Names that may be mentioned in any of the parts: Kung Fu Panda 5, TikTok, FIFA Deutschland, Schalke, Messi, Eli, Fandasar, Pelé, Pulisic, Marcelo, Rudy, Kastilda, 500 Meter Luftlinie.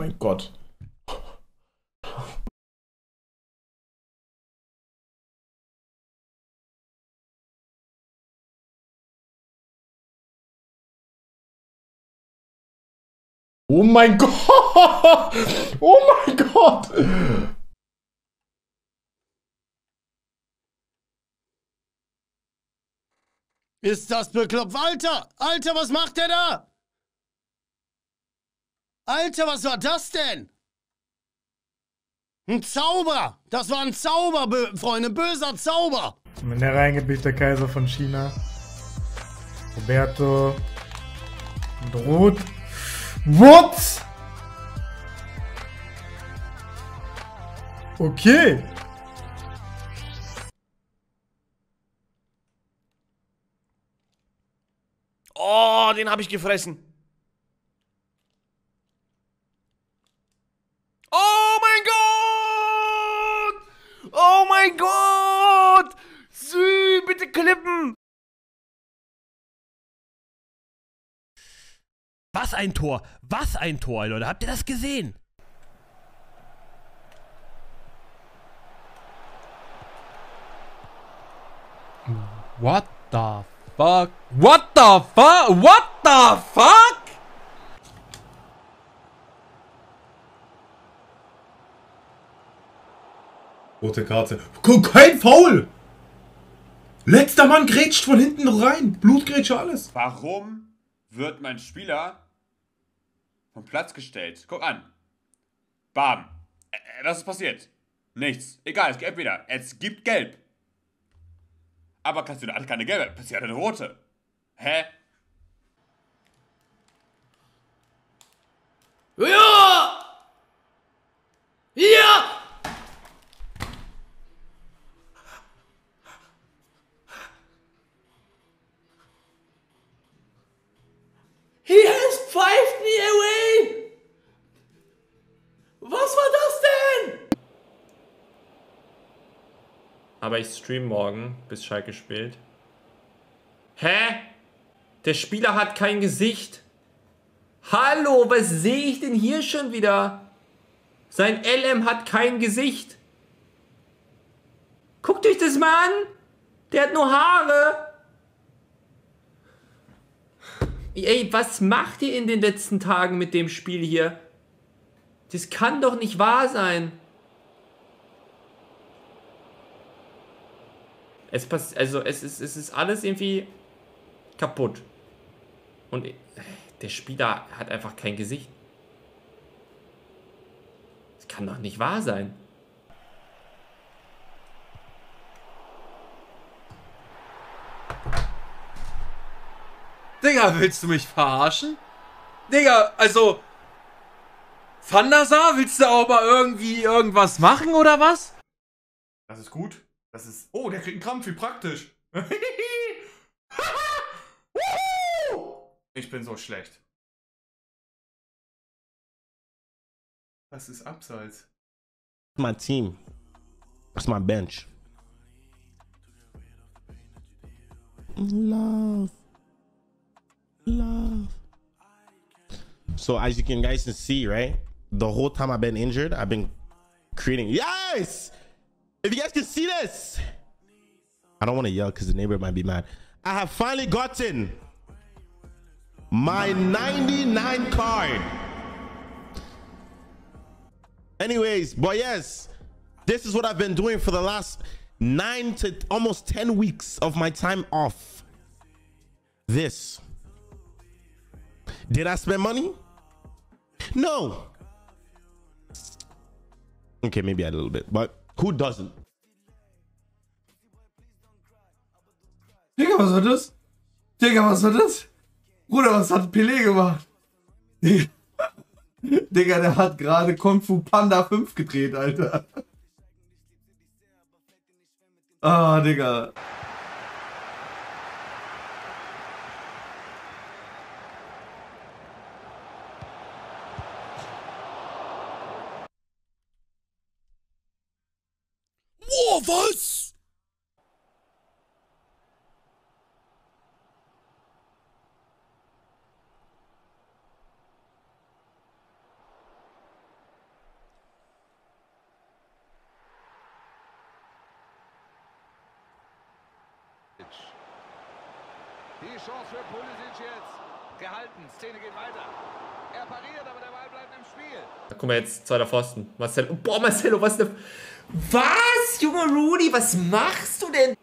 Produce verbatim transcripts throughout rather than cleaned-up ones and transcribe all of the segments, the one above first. Mein Gott. Oh mein Gott! Oh mein Gott! Ist das bekloppt? Alter! Alter, was macht der da? Alter, was war das denn? Ein Zauber! Das war ein Zauber, Freunde, böser Zauber! Wenn er reingebiegt, der Kaiser von China. Roberto. Und Ruth. What? Okay. Oh, den habe ich gefressen. Oh mein Gott! Oh mein Gott! Sü, bitte klippen! Was ein Tor! Was ein Tor, Leute! Habt ihr das gesehen? What the fuck? What the fuck? What the fuck? Rote Karte. Guck, kein Foul! Letzter Mann grätscht von hinten rein. Blutgrätsche, alles. Warum wird mein Spieler vom Platz gestellt? Guck an. Bam. Was ist passiert? Nichts. Egal, es gibt wieder. Es gibt Gelb. Aber Kastilda hat keine Gelbe. Passiert eine Rote. Hä? Ja! Ja! He has pfeift me away! Was war das denn? Aber ich stream morgen, bis Schalke spielt. Hä? Der Spieler hat kein Gesicht. Hallo, was sehe ich denn hier schon wieder? Sein L M hat kein Gesicht. Guckt euch das mal an. Der hat nur Haare. Ey, was macht ihr in den letzten Tagen mit dem Spiel hier? Das kann doch nicht wahr sein. Es passt, also es ist, es ist alles irgendwie kaputt. Und der Spieler hat einfach kein Gesicht. Das kann doch nicht wahr sein. Digga, willst du mich verarschen? Digga, also... Fandasar, willst du auch mal irgendwie irgendwas machen, oder was? Das ist gut. Das ist... Oh, der kriegt einen Krampf, wie praktisch. Ich bin so schlecht. Das ist abseits. Mein Team. Das ist mein Bench. Love. Love. So as you can guys can see, right, the whole time I've been injured, I've been creating. Yes, if you guys can see this, I don't want to yell because the neighbor might be mad. I have finally gotten my ninety-nine card. Anyways, but yes, this is what I've been doing for the last nine to almost ten weeks of my time off. This. Did I spend money? No. Okay, maybe a little bit, but who doesn't? Digga, was war das? Digga, was war das? Bruder, was hat Pelé gemacht? Digga, der hat gerade Kung Fu Panda fünf gedreht, Alter. Ah, Digga. Was? Die Chance für Pulisic jetzt. Gehalten. Szene geht weiter. Er pariert, aber der Ball bleibt im Spiel. Da guck mal jetzt, zweiter Pfosten. Marcelo. Boah, Marcelo, was ne... Was, Junge Rudy? Was machst du denn?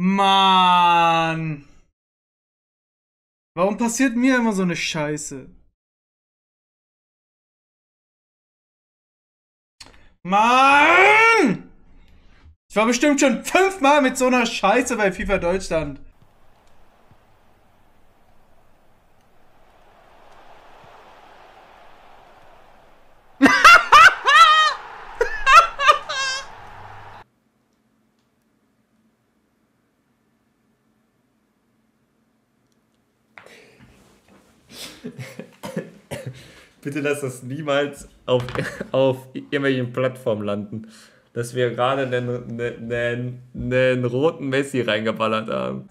Mann! Warum passiert mir immer so eine Scheiße? Mann! Ich war bestimmt schon fünfmal mit so einer Scheiße bei FIFA Deutschland. Bitte lass das niemals auf, auf irgendwelchen Plattformen landen, dass wir gerade einen, einen, einen roten Messi reingeballert haben.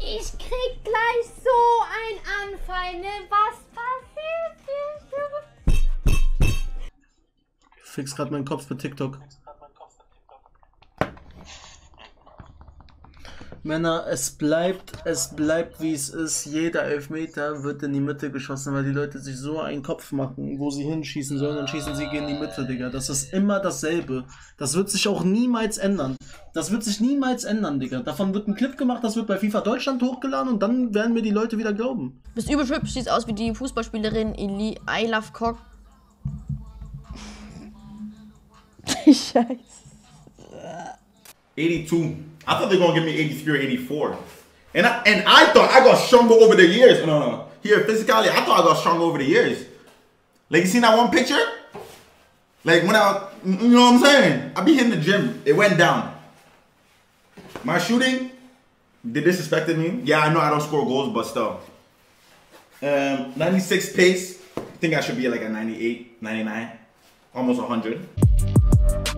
Ich krieg gleich so einen Anfall, ne? Was passiert hier? Ich fix grad meinen Kopf für TikTok. Männer, es bleibt, es bleibt wie es ist. Jeder Elfmeter wird in die Mitte geschossen, weil die Leute sich so einen Kopf machen, wo sie hinschießen sollen, und schießen sie gegen die Mitte, Digga. Das ist immer dasselbe. Das wird sich auch niemals ändern. Das wird sich niemals ändern, Digga. Davon wird ein Clip gemacht, das wird bei FIFA Deutschland hochgeladen und dann werden mir die Leute wieder glauben. Bist übel hübsch, siehst aus wie die Fußballspielerin Eli, I love Cock. Scheiße. eighty-two. I thought they were gonna give me eighty-three or eighty-four. And I and I thought I got stronger over the years. No, no, no. Here physically, I thought I got stronger over the years. Like you seen that one picture? Like when I, you know what I'm saying? I be hitting the gym. It went down. My shooting, they disrespected me. Yeah, I know I don't score goals, but still. Um, ninety-six pace. I think I should be like a ninety-eight, ninety-nine, almost one hundred.